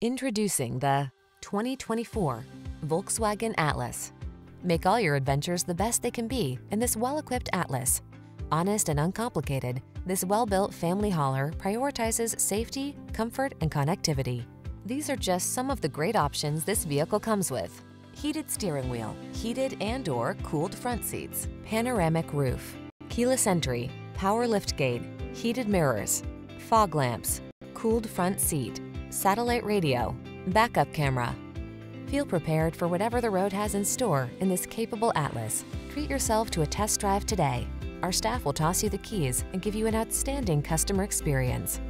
Introducing the 2024 Volkswagen Atlas. Make all your adventures the best they can be in this well-equipped Atlas. Honest and uncomplicated, this well-built family hauler prioritizes safety, comfort, and connectivity. These are just some of the great options this vehicle comes with: heated steering wheel, heated and/or cooled front seats, panoramic roof, keyless entry, power liftgate, heated mirrors, fog lamps, cooled front seat, satellite radio, backup camera. Feel prepared for whatever the road has in store in this capable Atlas. Treat yourself to a test drive today. Our staff will toss you the keys and give you an outstanding customer experience.